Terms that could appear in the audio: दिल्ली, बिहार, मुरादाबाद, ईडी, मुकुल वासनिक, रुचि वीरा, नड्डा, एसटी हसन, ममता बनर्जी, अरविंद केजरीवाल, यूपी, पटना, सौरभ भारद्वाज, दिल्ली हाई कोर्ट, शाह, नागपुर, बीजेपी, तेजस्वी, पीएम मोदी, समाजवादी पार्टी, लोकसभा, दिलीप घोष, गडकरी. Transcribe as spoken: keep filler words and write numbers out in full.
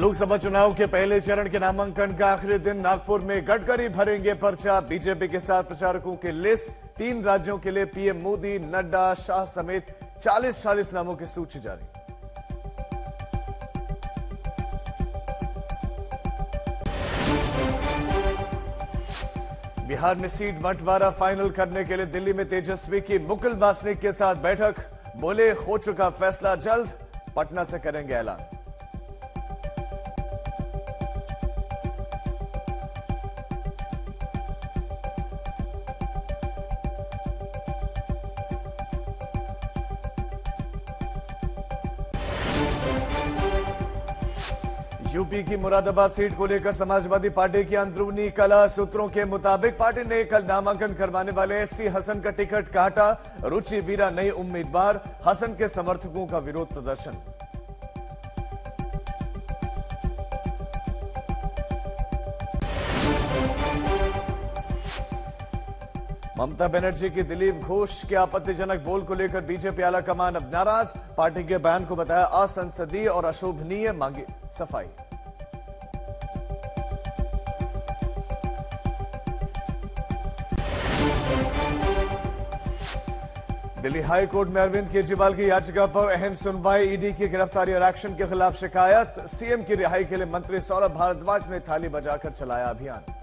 लोकसभा चुनाव के पहले चरण के नामांकन का आखिरी दिन नागपुर में गडकरी भरेंगे पर्चा। बीजेपी के स्टार प्रचारकों की लिस्ट, तीन राज्यों के लिए पीएम मोदी, नड्डा, शाह समेत चालीस चालीस नामों की सूची जारी। बिहार में सीट बंटवारा फाइनल करने के लिए दिल्ली में तेजस्वी की मुकुल वासनिक के साथ बैठक, बोले हो चुका फैसला जल्द, पटना से करेंगे ऐलान। यूपी की मुरादाबाद सीट को लेकर समाजवादी पार्टी की अंदरूनी कला, सूत्रों के मुताबिक पार्टी ने कल नामांकन करवाने वाले एसटी हसन का टिकट काटा। रुचि वीरा नई उम्मीदवार, हसन के समर्थकों का विरोध प्रदर्शन। ममता बनर्जी की दिलीप घोष के आपत्तिजनक बोल को लेकर बीजेपी आला कमान अब नाराज, पार्टी के बयान को बताया असंसदीय और अशोभनीय, मांगी सफाई। दिल्ली हाई कोर्ट में अरविंद केजरीवाल की याचिका पर अहम सुनवाई, ईडी की गिरफ्तारी और एक्शन के खिलाफ शिकायत। सीएम की रिहाई के लिए मंत्री सौरभ भारद्वाज ने थाली बजाकर चलाया अभियान।